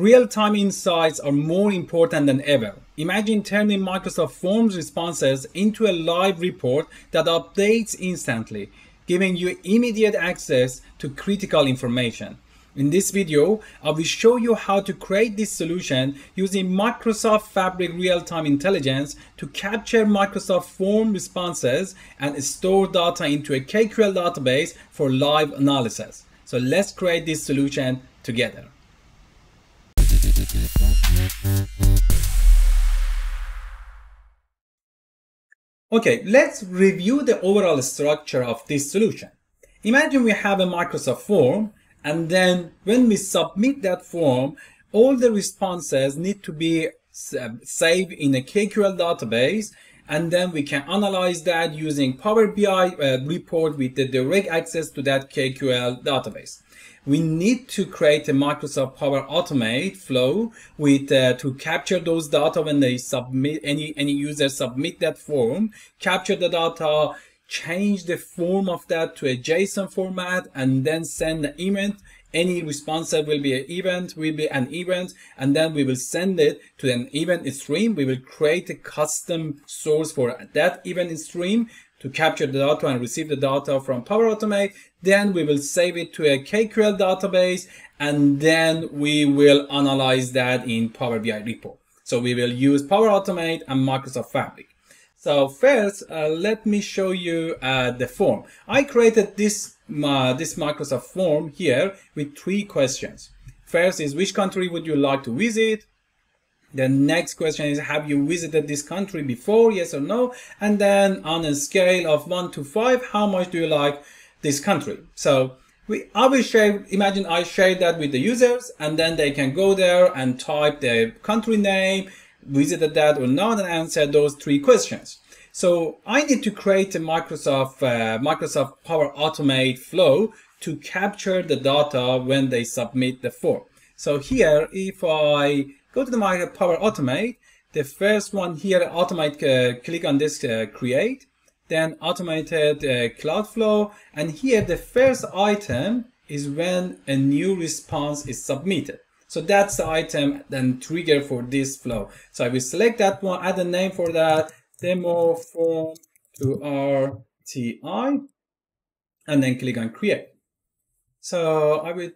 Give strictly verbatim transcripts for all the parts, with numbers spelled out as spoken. Real-time insights are more important than ever. Imagine turning Microsoft Forms responses into a live report that updates instantly, giving you immediate access to critical information. In this video, I will show you how to create this solution using Microsoft Fabric Real-Time Intelligence to capture Microsoft Form responses and store data into a K Q L database for live analysis. So let's create this solution together. Okay, let's review the overall structure of this solution. Imagine we have a Microsoft form, and then when we submit that form, all the responses need to be saved in a K Q L database, and then we can analyze that using Power B I uh, report with the direct access to that K Q L database. We need to create a Microsoft Power Automate flow with uh, to capture those data when they submit, any any user submit that form, capture the data, change the form of that to a JSON format, and then send the event. Any response will be an event, will be an event, and then we will send it to an event stream. We will create a custom source for that event stream to capture the data and receive the data from Power Automate. Then we will save it to a K Q L database, and then we will analyze that in Power B I report. So we will use Power Automate and Microsoft Fabric. So first, uh, let me show you uh, the form. I created this uh, this Microsoft form here with three questions. First is, which country would you like to visit? The next question is, have you visited this country before, yes or no? And then on a scale of one to five, how much do you like this country? So we, I will share, imagine I share that with the users, and then they can go there and type their country name, visited that or not, and answer those three questions. So I need to create a Microsoft uh, Microsoft Power Automate flow to capture the data when they submit the form. So here, if I go to the Microsoft Power Automate, the first one here, automate, uh, click on this uh, create, then automated uh, cloud flow, and here the first item is when a new response is submitted. So that's the item and trigger for this flow. So I will select that one, add a name for that, demo form to R T I, and then click on create. So I will,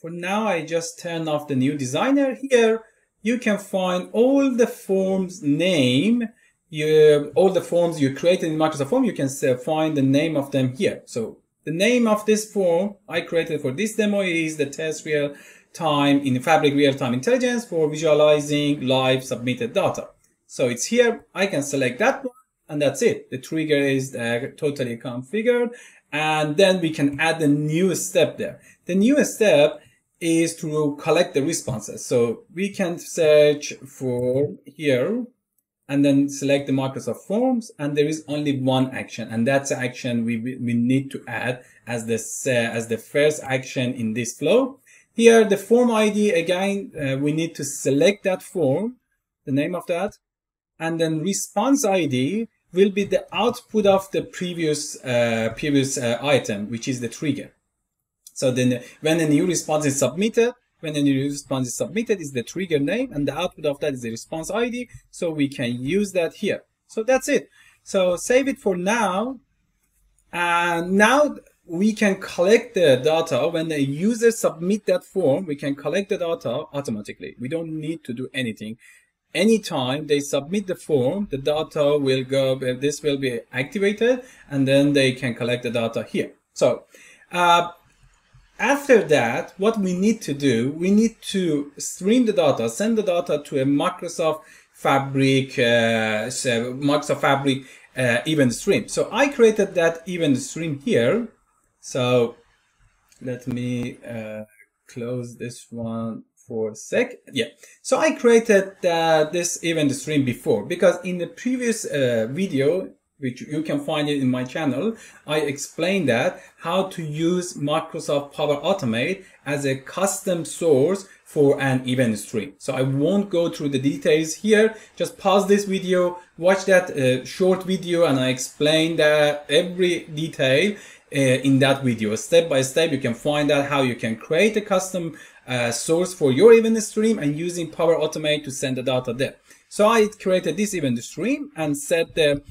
for now, I just turn off the new designer. Here you can find all the forms name, you, all the forms you created in Microsoft Form, you can find the name of them here. So the name of this form I created for this demo is the test real time in Fabric Real-Time Intelligence for visualizing live submitted data. So it's here, I can select that one, and that's it. The trigger is uh, totally configured, and then we can add a new step there. The new step is to collect the responses. So we can search for here, and then select the Microsoft Forms, and there is only one action, and that's the action we, we need to add as the, uh, as the first action in this flow. Here, the form I D, again, uh, we need to select that form, the name of that, and then response I D will be the output of the previous, uh, previous uh, item, which is the trigger. So then when a new response is submitted, when a new response is submitted is the trigger name, and the output of that is the response I D, so we can use that here. So that's it. So save it for now, and now we can collect the data. When the user submit that form, we can collect the data automatically. We don't need to do anything. Anytime they submit the form, the data will go, this will be activated, and then they can collect the data here. So uh, after that, what we need to do, we need to stream the data, send the data to a Microsoft Fabric, uh, Microsoft Fabric uh, event stream. So I created that event stream here. So let me uh, close this one for a sec. Yeah. So I created uh, this event stream before, because in the previous uh, video, which you can find it in my channel, I explained that how to use Microsoft Power Automate as a custom source for an event stream. So I won't go through the details here. Just pause this video, watch that uh, short video, and I explained that every detail Uh, in that video, step by step. You can find out how you can create a custom uh, source for your event stream and using Power Automate to send the data there. So I created this event stream and set the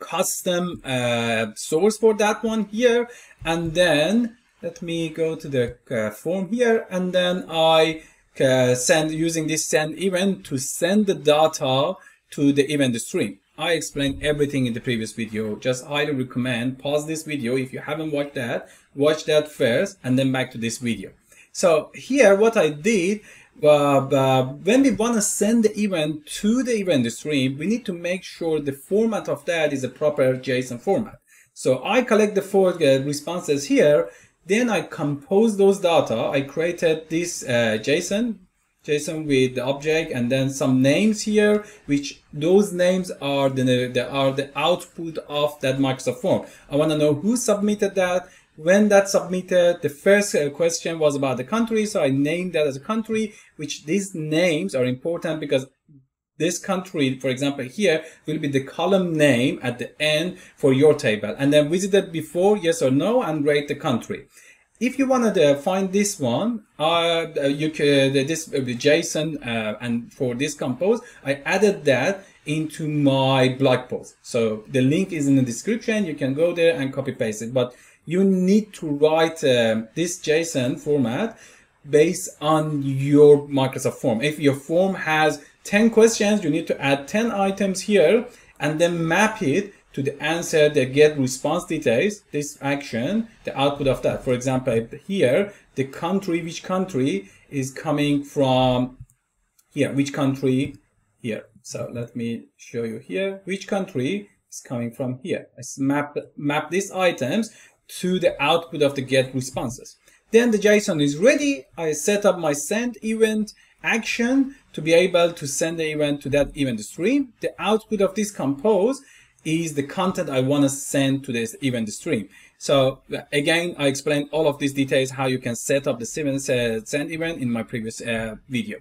custom uh, source for that one here, and then let me go to the uh, form here, and then I uh, send using this send event to send the data to the event stream. I explained everything in the previous video. Just highly recommend pause this video if you haven't watched that, watch that first and then back to this video. So here what I did, uh, uh, when we want to send the event to the event stream, we need to make sure the format of that is a proper JSON format. So I collect the four uh, responses here, then I compose those data. I created this uh, JSON JSON with the object and then some names here, which those names are the, the are the output of that Microsoft form. I want to know who submitted that, when that submitted. The first question was about the country, so I named that as a country, which these names are important because this country, for example, here will be the column name at the end for your table. And then visited before, yes or no, and rate the country. If you wanted to find this one, uh, you could this uh, JSON, uh, and for this compose, I added that into my blog post. So the link is in the description. You can go there and copy paste it. But you need to write uh, this JSON format based on your Microsoft form. If your form has ten questions, you need to add ten items here and then map it to the answer, the get response details, this action, the output of that. For example, here, the country, which country is coming from here, which country here. So let me show you here, which country is coming from here. Let's map, map these items to the output of the get responses. Then the JSON is ready. I set up my send event action to be able to send the event to that event stream. The output of this compose is the content I want to send to this event stream. So again, I explained all of these details, how you can set up the send event in my previous uh, video.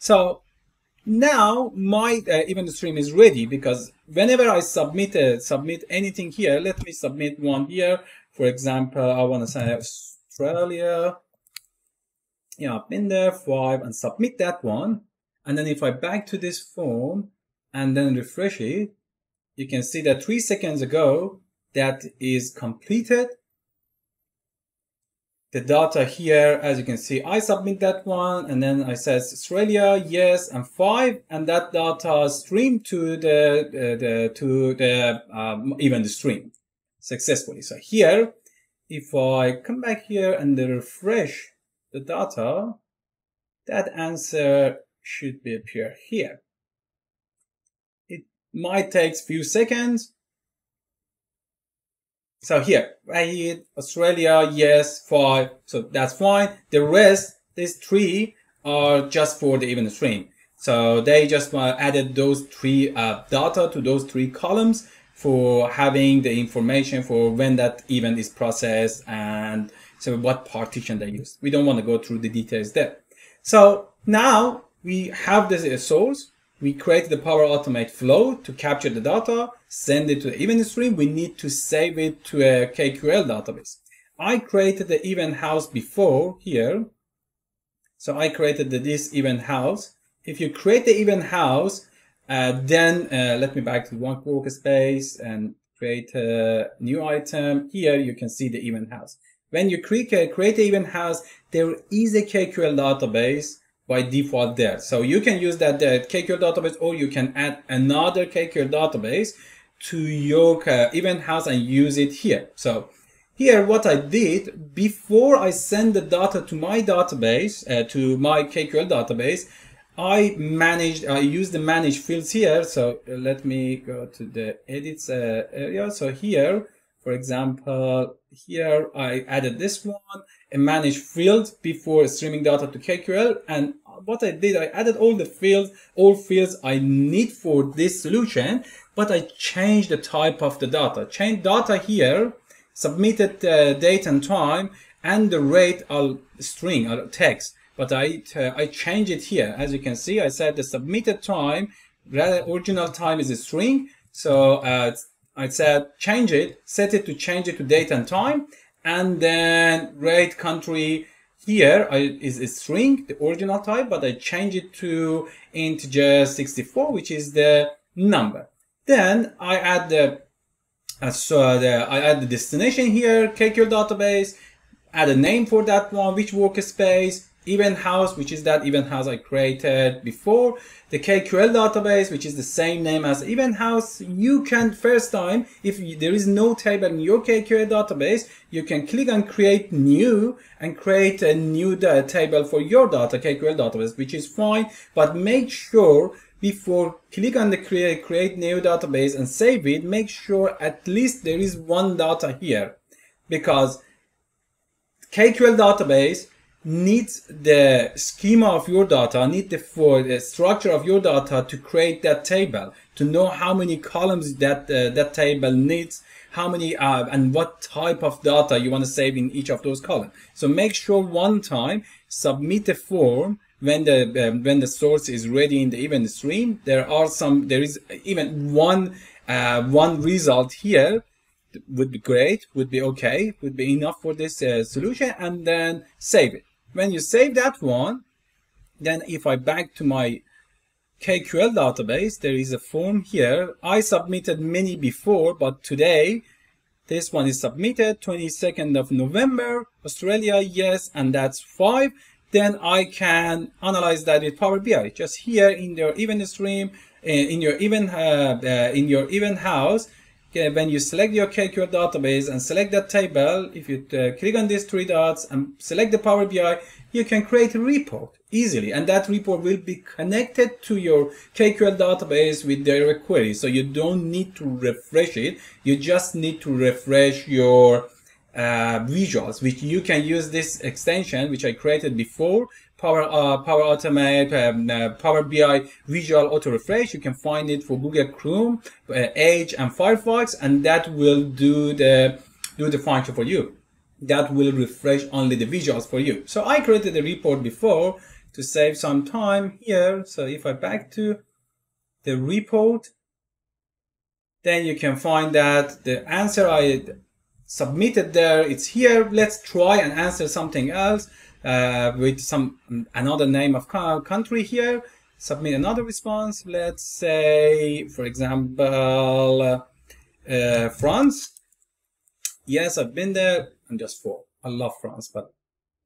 So now my uh, event stream is ready, because whenever I submit uh, submit anything here, let me submit one here. For example, I want to say Australia. Yeah, I've been there, five, and submit that one. And then if I back to this form and then refresh it, you can see that three seconds ago, that is completed. The data here, as you can see, I submit that one, and then I says Australia, yes, and five, and that data streamed to the, uh, the to the um, event stream successfully. So here, if I come back here and refresh the data, that answer should be appear here. Might take few seconds. So here, I hit Australia, yes, five. So that's fine. The rest, these three are just for the event stream. So they just added those three uh, data to those three columns for having the information for when that event is processed and so what partition they use. We don't want to go through the details there. So now we have this as a source. We create the Power Automate flow to capture the data, send it to the event stream. We need to save it to a K Q L database. I created the event house before here. So I created the, this event house. If you create the event house, uh, then uh, let me back to one workspace and create a new item. Here you can see the event house. When you create a, create the event house, there is a K Q L database by default there. So you can use that, that K Q L database, or you can add another K Q L database to your uh, event house and use it here. So here what I did, before I send the data to my database, uh, to my K Q L database, I managed, I used the manage fields here. So let me go to the edits uh, area. So here, for example, here I added this one, a manage field before streaming data to K Q L. And what I did, I added all the fields, all fields I need for this solution, but I changed the type of the data. Change data here, submitted uh, date and time, and the rate I'll string, I'll text. But I, uh, I changed it here. As you can see, I said the submitted time, rather original time is a string. So uh, I said change it, set it to change it to date and time, and then rate country Here I, is a string, the original type, but I change it to integer sixty-four, which is the number. Then I add the, uh, so the I add the destination here, K Q L database, add a name for that one, which workspace, event house, which is that event house I created before, the K Q L database, which is the same name as event house. You can, first time, if there is no table in your K Q L database, you can click on create new and create a new table for your data K Q L database, which is fine, but make sure before click on the create, create new database and save it, make sure at least there is one data here, because K Q L database needs the schema of your data, need the for the structure of your data to create that table, to know how many columns that uh, that table needs, how many uh, and what type of data you want to save in each of those columns. So make sure one time submit a form when the uh, when the source is ready in the event stream. There are some, there is even one uh, one result here. Would be great, would be okay, would be enough for this uh, solution, and then save it. When you save that one, then if I back to my K Q L database, there is a form here. I submitted many before, but today this one is submitted, twenty-second of November, Australia, yes, and that's five. Then I can analyze that with Power B I. Just here in your event stream, in your event, uh, uh, in your event house. Okay, when you select your K Q L database and select that table, if you uh, click on these three dots and select the Power B I, you can create a report easily. And that report will be connected to your K Q L database with direct query. So you don't need to refresh it. You just need to refresh your uh, visuals, which you can use this extension, which I created before, Power, uh, Power Automate, um, uh, Power B I Visual Auto Refresh. You can find it for Google Chrome, uh, Edge, and Firefox, and that will do the do the function for you. That will refresh only the visuals for you. So I created a report before to save some time here. So if I back to the report, then you can find that the answer I submitted there, it's here. Let's try and answer something else. Uh, with some another name of country here, submit another response. Let's say, for example, uh, France. Yes, I've been there. I'm just for I love France, but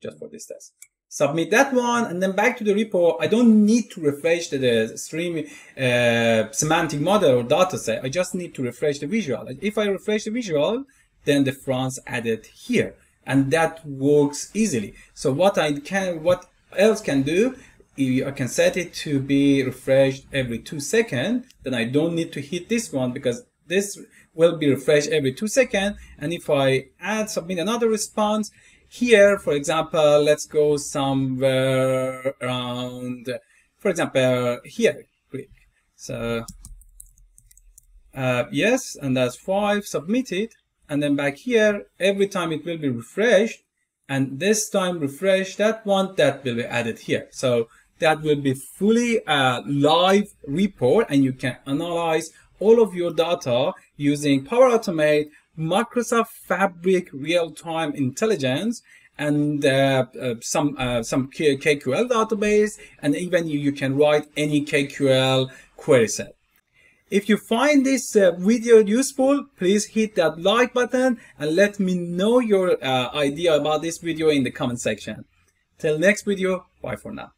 just for this test. Submit that one, and then back to the report. I don't need to refresh the, the stream uh, semantic model or data set. I just need to refresh the visual. If I refresh the visual, then the France added here. And that works easily. So what I can, what else can do, I can set it to be refreshed every two seconds. Then I don't need to hit this one because this will be refreshed every two seconds. And if I add, submit another response here, for example, let's go somewhere around, for example, here. So uh, yes, and that's five, submitted. And then back here, every time it will be refreshed, and this time refresh that one, that will be added here. So that will be fully a live report, and you can analyze all of your data using Power Automate, Microsoft Fabric, Real-Time Intelligence, and uh, uh, some uh, some K Q L database, and even you, you can write any K Q L query set. If you find this uh, video useful, please hit that like button and let me know your uh, idea about this video in the comment section. Till next video, bye for now.